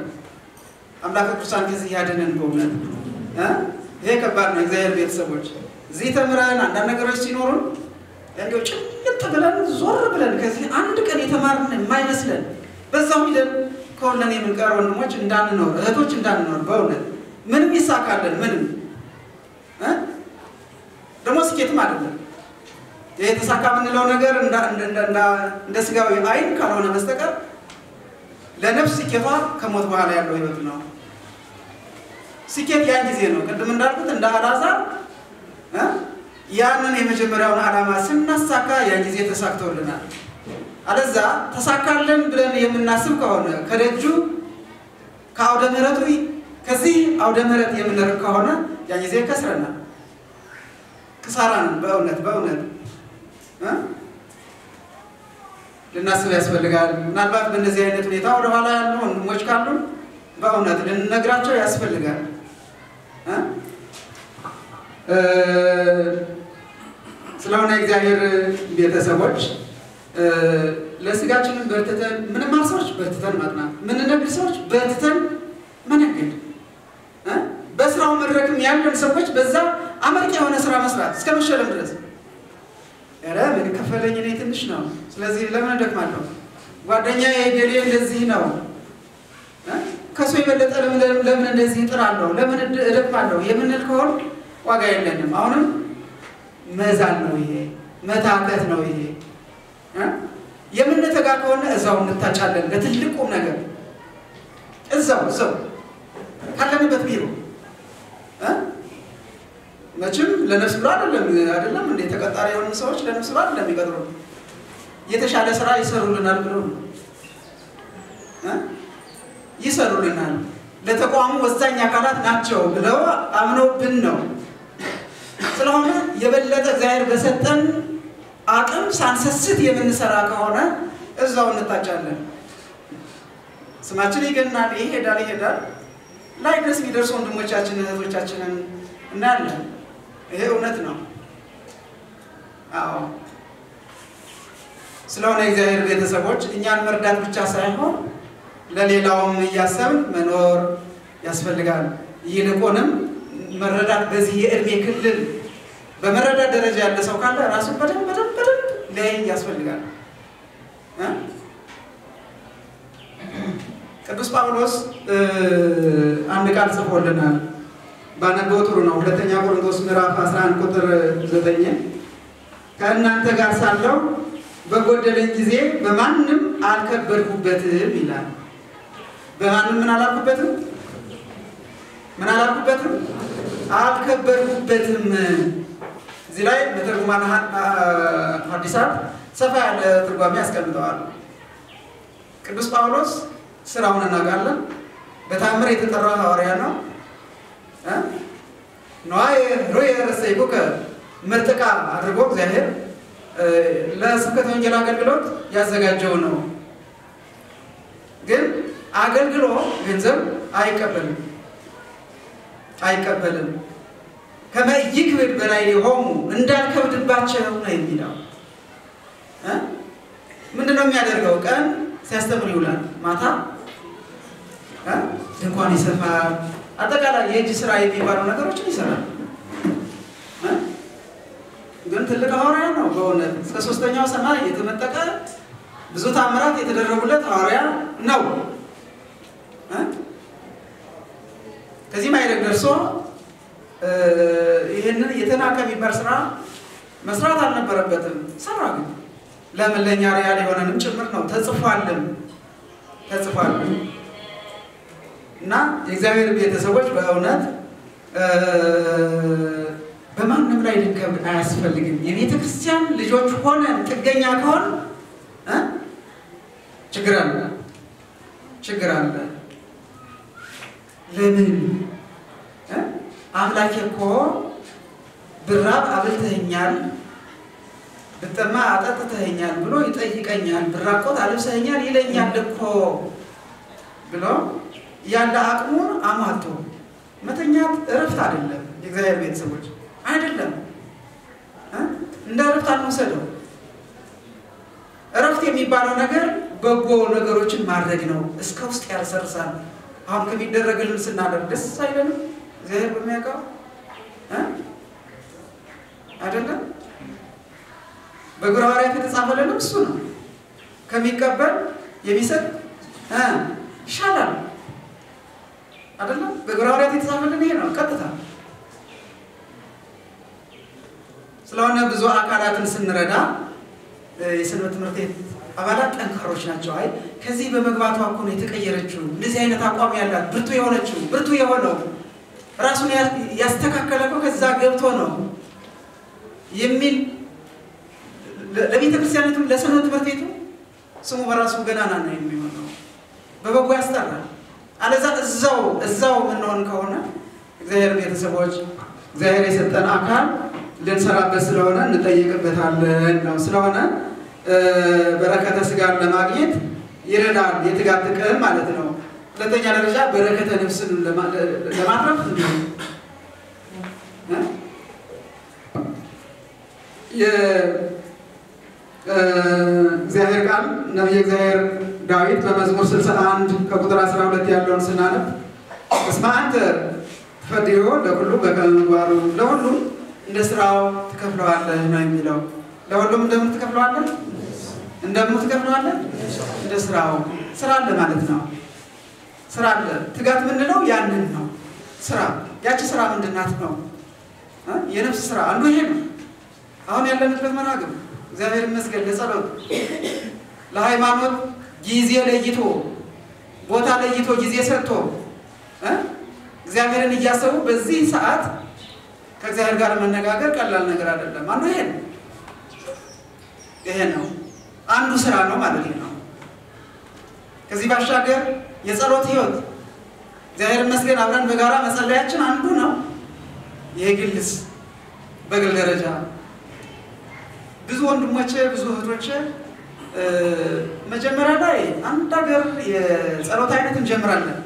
አምላክ ቅዱሳን ከዚህ ያድነን በእውነት እ ይሄ ከባድ ነው። እግዚአብሔር ቤተሰቦች እዚህ ተምረን አንዳንድ ነገሮች ሲኖሩ እንደው ጭልጥ ብለን ዞር ብለን ከዚህ አንድ ቀን የተማርን የማይመስለን በዛው ይደል ከሆነን የምንቀር ወንድሞች እንዳንኖር እህቶች እንዳንኖር በእውነት ምንም ይሳካልን? ምንም እ ደግሞ ስኬትም አይደለም የተሳካ ምንለው ነገር እንደ እንደ እንደ ስጋዊ አይን ካልሆነ በስተቀር ለነፍስ ሲከፋ ከሞት በኋላ ያለው ህይወት ነው። ሲከፍ ያን ጊዜ ነው ቅድም እንዳልኩት እንደ አላዛር ያንን የመጀመሪያውን አላማ ስናሳካ ያን ጊዜ ተሳክቶልናል። አለዛ ተሳካልን ብለን የምናስብ ከሆነ ከደጁ ከአውደ ምህረቱ ከዚህ አውደ ምህረት የምንርቅ ከሆነ ያን ጊዜ ከስረናል። ክሳራን በእውነት በእውነት ልናስብ ያስፈልጋል። ምናልባት በእንደዚህ አይነት ሁኔታ ወደ ኋላ ያለው ወንድሞች ካሉ በእውነት ልንነግራቸው ያስፈልጋል። ስለሆነ እግዚአብሔር ቤተሰቦች ለስጋችንን በርትተን ምንም ማርሶች በርትተን ማጥናት ምን እንደብሶች በርትተን ማነገድ በስራው መድረክም ያለን ሰዎች በዛ አመርቂ የሆነ ስራ መስራት እስከመሸለም ድረስ ያለ ምን ከፈለኝ እኔ ትንሽ ነው ስለዚህ ለምን እንደማለው ጓደኛዬ የገሌ እንደዚህ ነው ከሱ የበለጠ ለምን ለምን እንደዚህ እጥራለሁ ለምን እደፋለሁ የምንል ከሆነ ዋጋ የለንም። አሁንም መዛል ነው ይሄ መታከት ነው ይሄ የምንተጋ ከሆነ እዛው እንታጫለን ለትልቁ ነገር እዛው እዛው ካለንበት ቢሮ አ መቼም ለነፍስ ብሎ አይደለም አይደለም እንደ ተቀጣሪ የሆኑ ሰዎች ለነፍስ ብሎ አይደለም ይቀጥሩ የተሻለ ስራ ይሰሩልናል ብለው አ ይሰሩልናል ለተቋሙ ወሳኝ አካላት ናቸው ብለው አምነውብን ነው። ስለሆነ የበለጠ እግዚአብሔር በሰጠን አቅም ሳንሰስት የምንሰራ ከሆነ እዛው እንታጫለን። ስማችን ይገናል ይሄዳል ይሄዳል ላይ ድረስ የሚደርሱ ወንድሞቻችን እህቶቻችንን እናያለን። ይሄ እውነት ነው። አዎ ስለሆነ እግዚአብሔር ቤተሰቦች እኛን መርዳት ብቻ ሳይሆን ለሌላውም ያሰብን መኖር ያስፈልጋል። ይልቁንም መረዳት በዚህ የእድሜ ክልል በመረዳት ደረጃ ያለ ሰው ካለ ራሱ በደም በደም በደም ላይ ያስፈልጋል። ቅዱስ ጳውሎስ አንድ ቃል ጽፎልናል ባነበው ጥሩ ነው። ሁለተኛ ቆሮንቶስ ምዕራፍ አስራ አንድ ቁጥር ዘጠኝ ከእናንተ ጋር ሳለው በጎደለኝ ጊዜ በማንም አልከበርኩበትም ይላል። በማንም ምን አላልኩበትም ምን አላልኩበትም አልከበርኩበትም። እዚህ ላይ በትርጉማን ሐዲሳት ሰፋ ያለ ትርጓሜ ያስቀምጠዋል። ቅዱስ ጳውሎስ ስራውን እናጋለን በታምር የተጠራ ሐዋርያ ነው። ነዋይ ሮይ ረሰይኩከ መርጥቃ አድርጎ እግዚአብሔር ለስብከተ ወንጌል አገልግሎት ያዘጋጀው ነው። ግን አገልግሎ ገንዘብ አይቀበልም አይቀበልም ከመይክብድ በላይ ሆሙ እንዳልከብድባቸው ነው የሚለው። ምንድነው የሚያደርገው? ቀን ሲያስተምር ይውላል፣ ማታ ድንኳን ይሰፋል፣ አጠቃላይ የእጅ ስራ የሚባሉ ነገሮችን ይሰራል። ግን ትልቅ ሐዋርያ ነው በእውነት እስከ ሶስተኛው ሰማይ የተመጠቀ ብዙ ታምራት የተደረጉለት ሐዋርያ ነው። ከዚህ ማይረግ ደርሶ ይሄንን የተናቀ ቢበር ስራ መስራት አልነበረበትም። ሰራ ግን ለምን ለኛ ሪያል የሆነንም ጭምር ነው ተጽፏልም ተጽፏልም። እና የእግዚአብሔር ቤተሰቦች በእውነት በማንም ላይ ልንከብድ አያስፈልግም። የቤተክርስቲያን ልጆች ሆነን ጥገኛ ከሆን ችግር አለ ችግር አለ። ለምን አምላኬ እኮ ብራብ አብልተኛል ብጠማ አጠጥተኛል ብሎ ይጠይቀኛል፣ ብራቆት አልብሰኛል ይለኛል እኮ ብሎ ያለ አቅሙ አማቶ መተኛት እረፍት አይደለም የእግዚአብሔር ቤተሰቦች አይደለም። እንደ እረፍት አንወስደው። እረፍት የሚባለው ነገር በጎ ነገሮችን ማድረግ ነው። እስከ ውስጥ ያሰርሳል። አሁን ከሚደረግልን ስናደርግ ደስ አይለንም? እግዚአብሔር በሚያውቀው አይደለም? በጉራዋሪያ ተጻፈልን እሱ ነው። ከሚቀበል የሚሰጥ አ ይሻላል አይደለም? በጉራዋሪያ ተጻፈልን ይሄ ነው ቀጥታ። ስለሆነ ብዙ አካላትን ስንረዳ የሰንበት ምርቴ አባላት ጠንካሮች ናቸው አይ ከዚህ በመግባቷ እኮ ነው የተቀየረችው እንደዚህ አይነት አቋም ያላት ብርቱ የሆነችው ብርቱ የሆነው ራሱን ያስተካከለው ከዛ ገብቶ ነው የሚል ለቤተ ክርስቲያኑ ለሰንበት ትምህርት ቤቱ ስሙ በራሱ ገናና ነው የሚሆነው በበጎ ያስተራል አለዛ እዛው እዛው ምንሆን ከሆነ እግዚአብሔር ቤተሰቦች እግዚአብሔር የሰጠን አካል ለሰራበት ስለሆነ እንጠይቅበታለን ነው ስለሆነ በረከተ ስጋን ለማግኘት ይረዳል የትጋት ጥቅም ማለት ነው ሁለተኛ ደረጃ በረከተ ነፍስን ለማጥራት የ እግዚአብሔር ቃል ነብይ እግዚአብሔር ዳዊት በመዝሙር ስልሳ አንድ ከቁጥር አስራ ሁለት ያለውን ስናነብ እስማንተ ፈዲዮ ለሁሉ በቀንዋሩ ለሁሉ እንደ ስራው ተከፍለዋለህ ነው የሚለው ለሁሉም እንደምን ተከፍለዋለህ እንደምን ተከፍለዋለህ እንደ ስራው ስራ አለ ማለት ነው ስራ አለ ትጋት ምንድነው ያንን ነው ስራ ያቺ ስራ ምንድናት ነው የነፍስ ስራ አንዱ ይሄ ነው አሁን ያለንበት መናገር እግዚአብሔር መስገድ ለጸሎት ለሃይማኖት ጊዜ ለይቶ ቦታ ለይቶ ጊዜ ሰጥቶ እግዚአብሔርን እያሰቡ በዚህ ሰዓት ከእግዚአብሔር ጋር መነጋገር ቀላል ነገር አይደለም አንዱ ይሄ ነው ይሄ ነው አንዱ ስራ ነው ማለት ነው ከዚህ ባሻገር የጸሎት ህይወት እግዚአብሔር መስገድ አብረን በጋራ መጸለያችን አንዱ ነው የግልስ በግል ደረጃ ብዙ ወንድሞቼ ብዙ እህቶቼ መጀመሪያ ላይ አንድ ሀገር የጸሎት አይነት እንጀምራለን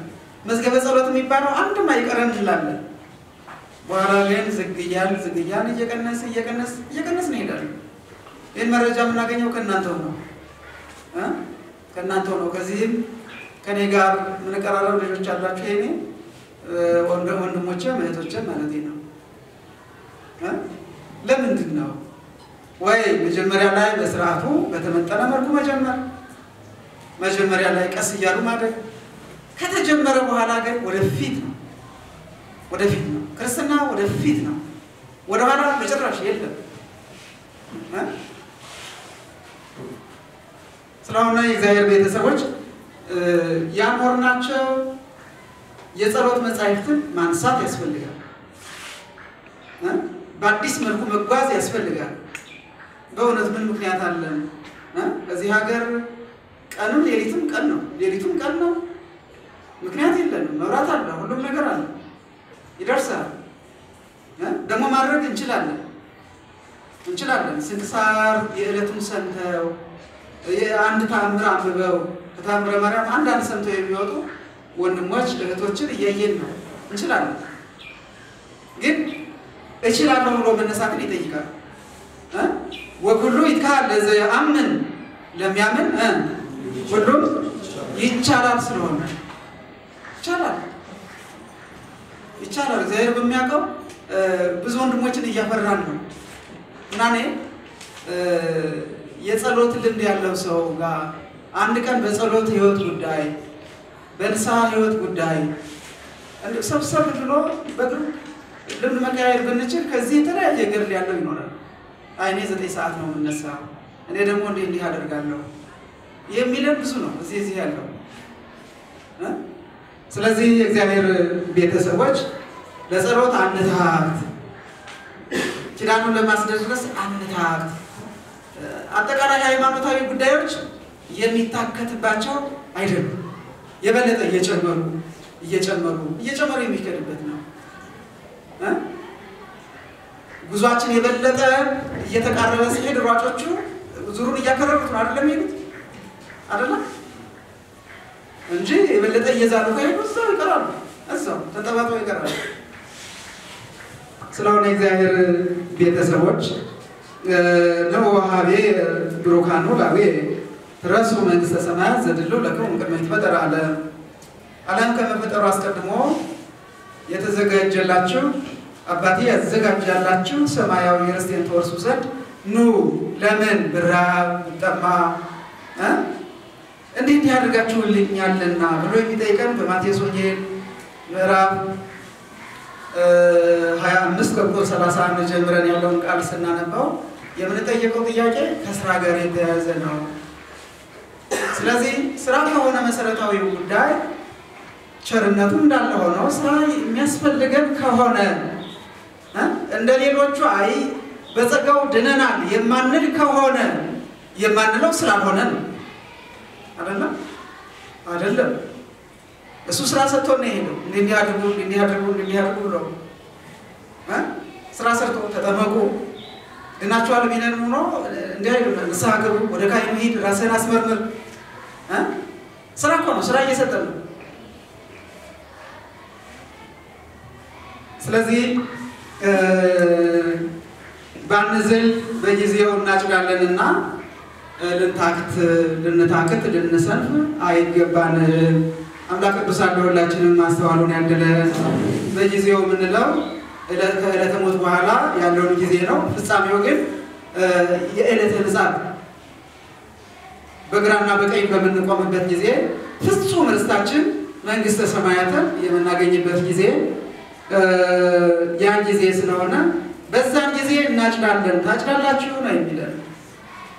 መዝገበ ጸሎት የሚባለው አንድ ማይቀረን ይላል በኋላ ግን ዝግያል ዝግያል እየቀነስ እየቀነስ እየቀነስ ነው ይላል ይሄን መረጃ እናገኘው ከእናንተው ነው እ ከእናንተው ነው ከዚህም ከኔ ጋር ምን ቀራራው ልጆች አላችሁ እኔ ወንድሞቼ እህቶቼ ማለት ነው እ ለምንድን ነው ወይ መጀመሪያ ላይ በስርዓቱ በተመጠነ መልኩ መጀመር መጀመሪያ ላይ ቀስ ይያሉ ማለት ከተጀመረ በኋላ ግን ወደፊት ነው ወደፊት ነው ክርስትና ወደፊት ነው ወደ ኋላ መጨረሻ የለም ስለሆነ የእግዚአብሔር ቤተሰቦች ያኖርናቸው የጸሎት መጻሕፍትን ማንሳት ያስፈልጋል በአዲስ መልኩ መጓዝ ያስፈልጋል በእውነት ምን ምክንያት አለ እዚህ ሀገር ቀንም ሌሊቱም ቀን ነው ሌሊቱም ቀን ነው ምክንያት የለንም መብራት አለ ሁሉም ነገር አለ ይደርሳል ደግሞ ማድረግ እንችላለን እንችላለን ስንክሳር የዕለቱን ሰንተው የአንድ ታምራ አንብበው ታምራ ማርያም አንድ አንድ ሰንተው የሚወጡ ወንድሞች እህቶችን እያየን ነው እንችላለን ግን እችላለሁ ብሎ መነሳትን ይጠይቃል ወኩሉ ይካል ለዘያምን ለሚያምን ሁሉም ይቻላል ስለሆነ ይቻላል ይቻላል እግዚአብሔር በሚያውቀው ብዙ ወንድሞችን እያፈራን ነው እናኔ የጸሎት ልምድ ያለው ሰው ጋር አንድ ቀን በጸሎት ህይወት ጉዳይ በንስሐ ህይወት ጉዳይ አንድ ሰብሰብ ብሎ በግሩም ልምድ መቀያየር ብንችል ከዚህ ተለያየ ነገር ያለው ይኖራል አይኔ ዘጠኝ ሰዓት ነው የምነሳው እኔ ደግሞ እንዴ እንዲህ አደርጋለሁ የሚለው ብዙ ነው እዚህ እዚህ ያለው ስለዚህ የእግዚአብሔር ቤተሰቦች ለጸሎት አንታክት ኪዳኑን ለማስደረስ አንታክት አጠቃላይ ሃይማኖታዊ ጉዳዮች የሚታከትባቸው አይደለም የበለጠ እየጨመሩ እየጨመሩ እየጨመሩ የሚከድበት ነው ጉዟችን የበለጠ እየተቃረበ ሲሄድ ሯጮቹ ዙሩን እያከረሩት ነው አይደለም ይሉት አይደለም እንጂ የበለጠ እየዛሉ ከሄዱ እዛው ይቀራሉ እዛው ተጠባጥበው ይቀራሉ ስለሆነ የእግዚአብሔር ቤተሰቦች ነው ወሃቤ ብሩካኑ ላቤ ተራሱ መንግስተ ሰማያት ዘድሎ ለከም ከመት ፈጠራ አለ ዓለም ከመፈጠሩ አስቀድሞ የተዘጋጀላችሁ አባቴ ያዘጋጃላችሁ ሰማያዊ ርስትን ተወርሱ ዘንድ ኑ ለምን ብራብ ተጣማ እንዴት ያደርጋችሁልኛልና ብሎ የሚጠይቀን በማቴዎስ ወንጌል ምዕራፍ ሃያ አምስት ቁጥር ሰላሳ አንድ ጀምረን ያለውን ቃል ስናነባው የምንጠየቀው ጥያቄ ከሥራ ጋር የተያያዘ ነው ስለዚህ ስራም ሆነ መሰረታዊ ጉዳይ ቸርነቱ እንዳለ ሆኖ ስራ የሚያስፈልገን ከሆነ እንደሌሎቹ አይ በጸጋው ድነናል የማንል ከሆነ የማንለው ስራ ሆነ አይደለ አይደለ እሱ ስራ ሰጥቶ ነው የሄደው እንዲያድጉ እንዲያድጉ እንዲያድጉ ነው አ ስራ ሰርቶ ተጠመቁ እናቻለ ቢነን ነው እንዲያድጉ ለሳገሩ ወደ ካይኑ ሂድ ራስህን አስመርምር አ ስራ እኮ ነው ስራ እየሰጠ ነው ስለዚህ ባንዘል በጊዜው እናጭጋለንና ለታክት ለነታክት ለነሰፍ አይገባን አምላክ ቅዱሳን ሁላችንም ማስተዋሉን ያደለ በጊዜው ምንለው እለተ እለተ ሞት በኋላ ያለውን ጊዜ ነው ፍጻሜው ግን የእለተ ንጻት በግራና በቀኝ በመንቆምበት ጊዜ ፍጹም ርስታችን መንግስተ ሰማያትን የምናገኝበት ጊዜ ያን ጊዜ ስለሆነ በዛን ጊዜ እናጭዳለን ታጭዳላችሁ ነው የሚለው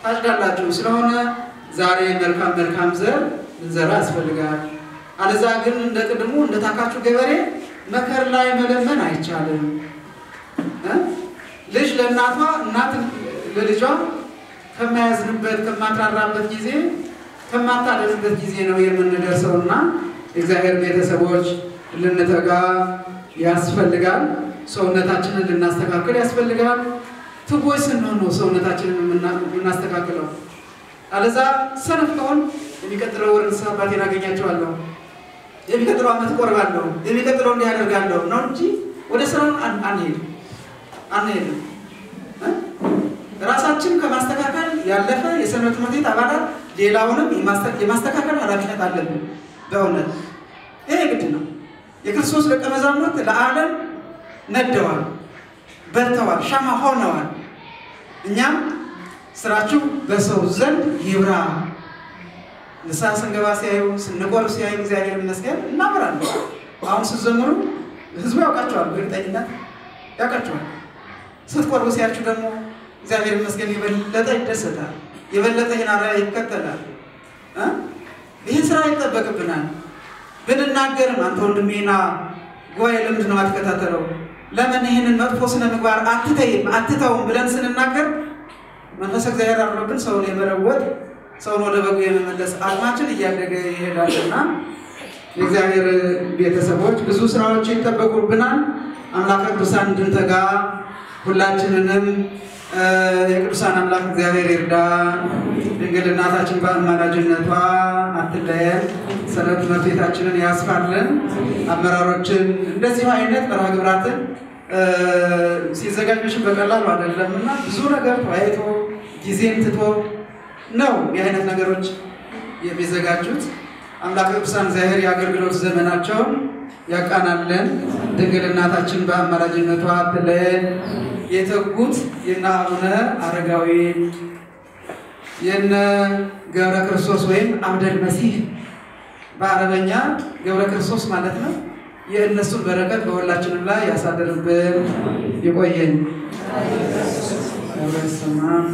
ታጭዳላችሁ ስለሆነ ዛሬ መልካም መልካም ዘር ዘራ አስፈልጋል አለዛ ግን እንደቀድሞ እንደታካቹ ገበሬ መከር ላይ መለመን አይቻለም ልጅ ለናቷ እናት ለልጇ ከመያዝንበት ከማጣራበት ጊዜ ከማጣደስበት ጊዜ ነው የምንደርሰውና እግዚአብሔር ቤተሰቦች ለነተጋ ያስፈልጋል ሰውነታችንን እናስተካክል ያስፈልጋል ትቦይስ ነው ነው ሰውነታችንን እናስተካክለው አለዛ ሰነፍቶን የሚከተለው ወርን ሰባቴን አገኛቸዋለሁ የሚከተለው አመት ቆርባለሁ የሚከተለው እንዲያደርጋለሁ ነው እንጂ ወደ ስራው አንሄድ አንሄድ ራሳችን ከማስተካከል ያለፈ የሰነፍ ትምህርት አባላት ሌላውንም የማስተካከል ኃላፊነት አለብን በእውነት ይሄ ግድ ነው የክርስቶስ ደቀ መዛሙርት ለዓለም ነደዋል በርተዋል ሻማ ሆነዋል እኛም ስራችሁ በሰው ዘንድ ይብራ ንሳስን ገባሲያዩ ስንቆር ሲያዩ እግዚአብሔር ይመስገን እናብራን አሁን ስዘምሩ ህዝቡ ያውቃቸዋል በእርግጠኝና ያውቃቸዋል ስትቆርቡ ሲያዩ ደግሞ እግዚአብሔር ይመስገን ይበለጠ ይደሰታል ይበለጠ ይናራ ይከተላል አ ይሄ ስራ ይጠበቅብናል ብንናገር አንተ ወንድሜና ጉባኤ ለምን ነው አትከታተለው ለምን ይሄንን መጥፎ ስነ ምግባር አትተይም አትተውም ብለን ስንናገር መንፈስ እግዚአብሔር አብሮብን ሰውን የመረወጥ ሰውን ወደ በጎ የመመለስ አልማችን እያደገ ይሄዳልና የእግዚአብሔር ቤተሰቦች ብዙ ስራዎች ይተበቁብናል አምላክ ቅዱሳን እንድንተጋ ሁላችንንም የቅዱሳን አምላክ እግዚአብሔር ይርዳን ድንግል እናታችን በአማላጅነቷ አትለየን ሰንበት መቤታችንን ያስፋልን አመራሮችን እንደዚህ አይነት መርሃ ግብራትን ሲዘጋጅ በቀላሉ አይደለምና ብዙ ነገር ታይቶ ጊዜን ትቶ ነው የአይነት ነገሮች የሚዘጋጁት አምላክ ቅዱሳን ዛሬ ያገልግሎት ዘመናቸው ያቃናልን ድንግል እናታችን በአማላጅነቷ አትለየን የተጉት የና አቡነ አረጋዊ የነ ገብረ ክርስቶስ ወይም አብደል መሲህ በአረበኛ ገብረ ክርስቶስ ማለት ነው የእነሱ በረከት በሁላችንም ላይ ያሳደረብን ይቆየን አሜን